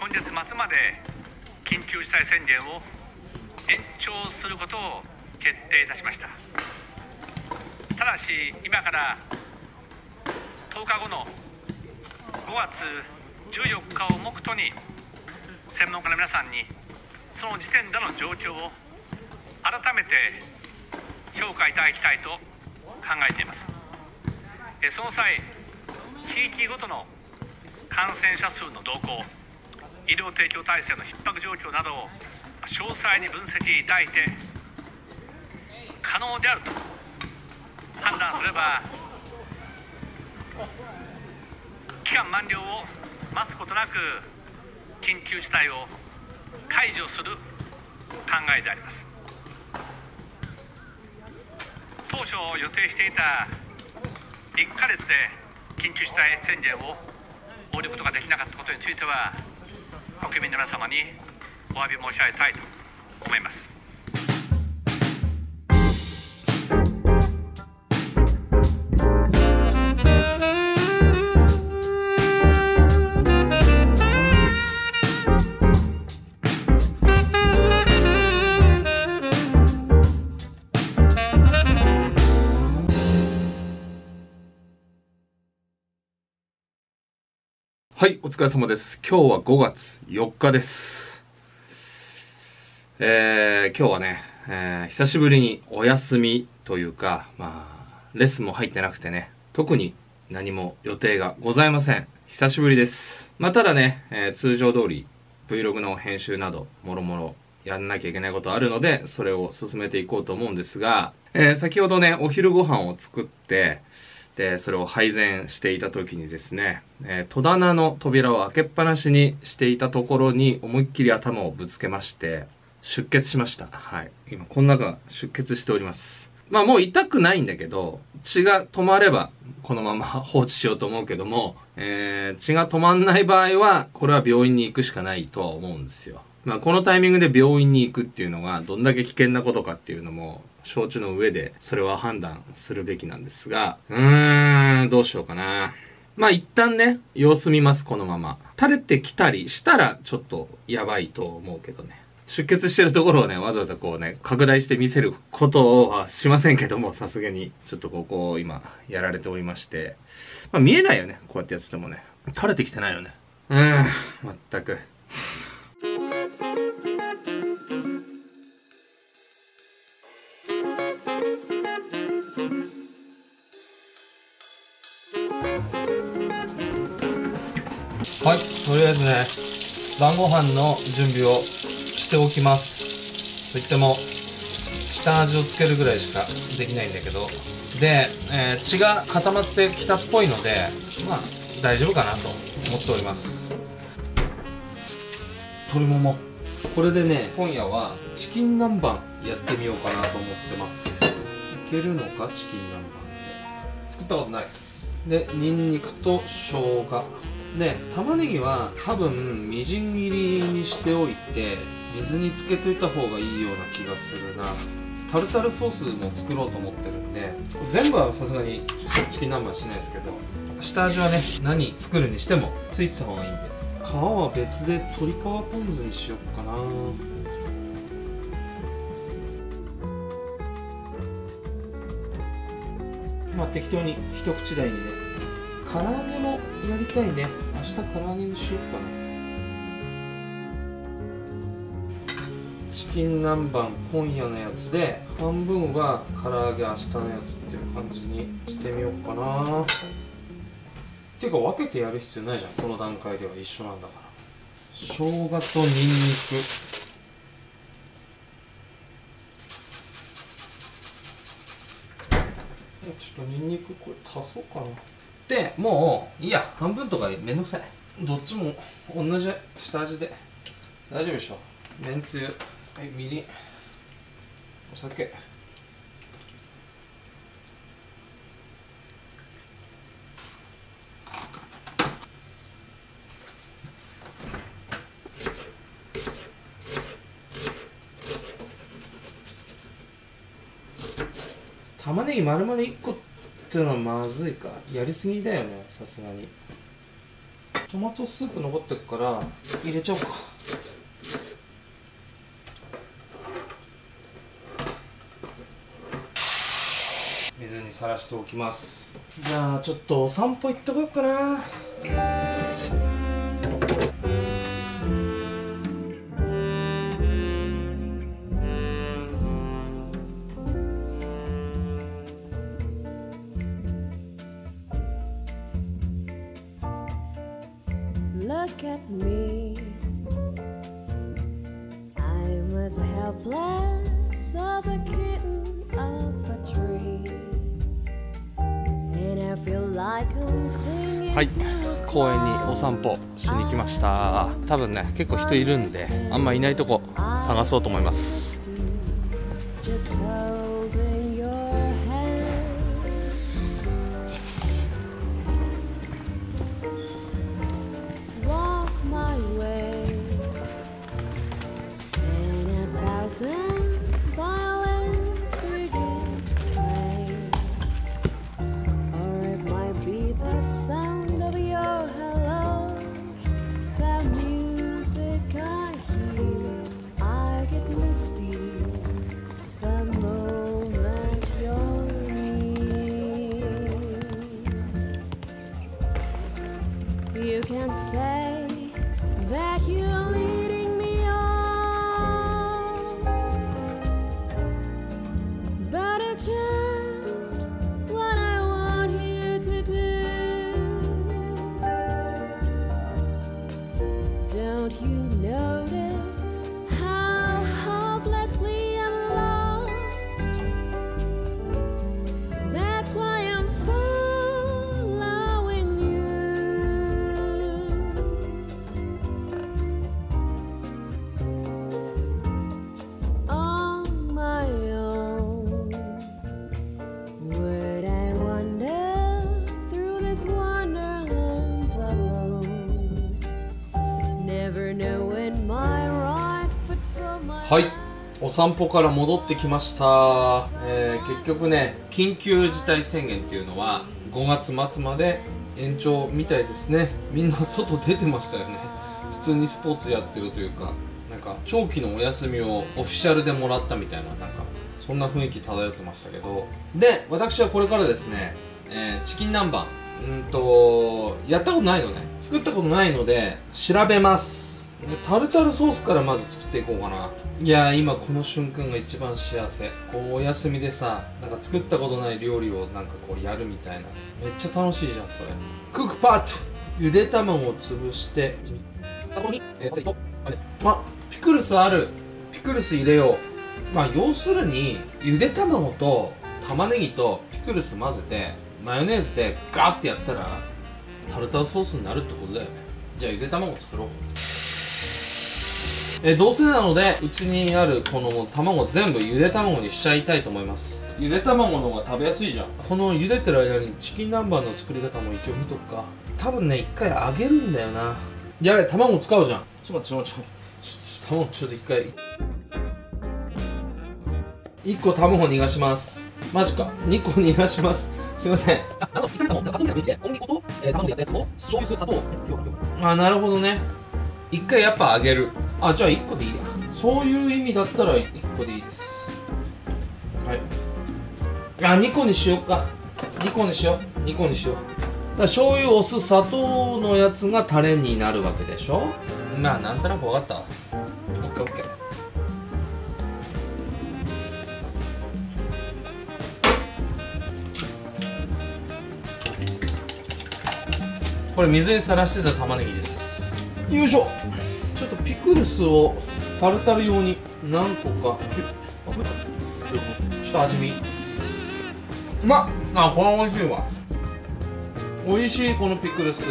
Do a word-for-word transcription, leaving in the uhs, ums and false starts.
今月末まで緊急事態宣言を延長することを決定いたしました。ただし今からとおかごのごがつじゅうよっかを目途に専門家の皆さんにその時点での状況を改めて評価いただきたいと考えています。その際、地域ごとの感染者数の動向、医療提供体制の逼迫状況などを詳細に分析いただいて、可能であると判断すれば期間満了を待つことなく緊急事態を解除する考えであります。当初予定していたいっかげつで緊急事態宣言を終えることができなかったことについては、国民の皆様にお詫び申し上げたいと思います。はい、お疲れ様です。今日はごがつよっかです。えー、今日はね、えー、久しぶりにお休みというか、まあ、レッスンも入ってなくてね、特に何も予定がございません。久しぶりです。まあ、ただね、えー、通常通り Vlog の編集など、もろもろやんなきゃいけないことあるので、それを進めていこうと思うんですが、えー、先ほどね、お昼ご飯を作って、でそれを配膳していた時にですね、えー、戸棚の扉を開けっぱなしにしていたところに思いっきり頭をぶつけまして出血しました。はい、今この中出血しております。まあもう痛くないんだけど、血が止まればこのまま放置しようと思うけども、えー、血が止まんない場合はこれは病院に行くしかないとは思うんですよ。まあこのタイミングで病院に行くっていうのがどんだけ危険なことかっていうのも承知の上でそれは判断するべきなんですが、うーん、どうしようかな。まあ一旦ね、様子見ます。このまま垂れてきたりしたらちょっとやばいと思うけどね。出血してるところをね、わざわざこうね拡大して見せることはしませんけども、さすがにちょっとここを今やられておりまして、まあ、見えないよね。こうやってやっててもね、垂れてきてないよね。うーん、全く。はい、とりあえずね、晩ご飯の準備をしておきます。といっても、下味をつけるぐらいしかできないんだけど、で、えー、血が固まってきたっぽいので、まあ、大丈夫かなと思っております。鶏もも。これでね、今夜はチキン南蛮やってみようかなと思ってます。いけるのか、チキン南蛮って。作ったことないです。で、ニンニクと生姜。で、玉ねぎは多分みじん切りにしておいて水につけといた方がいいような気がするな。タルタルソースも作ろうと思ってるんで、全部はさすがにチキン南蛮しないですけど、下味はね、何作るにしてもついてた方がいいんで、皮は別で鶏皮ポン酢にしよっかな。まあ適当に一口大にね。唐揚げもやりたいね。明日唐揚げにしようかな。チキン南蛮今夜のやつで、半分は唐揚げ明日のやつっていう感じにしてみようかな。っていうか分けてやる必要ないじゃん、この段階では一緒なんだから。生姜とニンニク、ちょっとニンニクこれ足そうかな。でもういいや、半分とかめんどくさい。どっちも同じ下味で大丈夫でしょ。めんつゆ、はい、みりん、お酒、玉ねぎ丸々いっこっていうのはまずいか、やりすぎだよね、さすがに。トマトスープ残ってるから入れちゃおうか。水にさらしておきます。じゃあちょっとお散歩行ってこようかな。Look at me, I'm as helpless as a kitten up a tree, and I feel like I'm clinging to a flower. はい、公園にお散歩しに来ました。多分ね、結構人いるんで、あんまいないとこ探そうと思います。You can say that you're leading me on, but it's just what I want you to do. Don't you notice how hopelessly I'm lost? That's why I'm following you.はい、お散歩から戻ってきました、えー、結局ね、緊急事態宣言っていうのはごがつ末まで延長みたいですね。みんな外出てましたよね。普通にスポーツやってるというか、なんか長期のお休みをオフィシャルでもらったみたいな、なんかそんな雰囲気漂ってましたけど、で、私はこれからですね、えー、チキン南蛮、うんとやったことないのね、作ったことないので調べます。タルタルソースからまず作っていこうかな。いやー、今この瞬間が一番幸せ。こうお休みでさ、なんか作ったことない料理をなんかこうやるみたいな、めっちゃ楽しいじゃんそれ。クックパッド、ゆで卵を潰して、あ、ピクルスある、ピクルス入れよう。まあ要するにゆで卵と玉ねぎとピクルス混ぜてマヨネーズでガーってやったらタルタルソースになるってことだよね。じゃあゆで卵作ろう。えどうせなので、うちにあるこの卵全部ゆで卵にしちゃいたいと思います。ゆで卵の方が食べやすいじゃん。このゆでてる間にチキン南蛮の作り方も一応見とくか。多分ね、一回揚げるんだよな。やべ、卵使うじゃん。ちょっと待って、ちょっと待って、ちょっと卵ちょっと一回いっこ卵逃がします。マジか、にこ逃がします。すいません。あ、なんか一人卵、なんかカツミが抜いて小麦粉と、えー、卵でやったやつを醤油、砂糖、あ、なるほどね。一回やっぱ揚げる。あ、じゃあいっこでいいや。そういう意味だったらいっこでいいです。はい、あ、にこにしようか。にこにしよう、にこにしよう。だから醤油、お酢、砂糖のやつがタレになるわけでしょ。まあなんとなく分かった。 オーケーオーケー。 これ水にさらしてた玉ねぎです。よいしょ。ちょっとピクルスをタルタル用に何個か、ちょっと味見。うまっ、あ、これ美味しいわ。美味しい、このピクルス。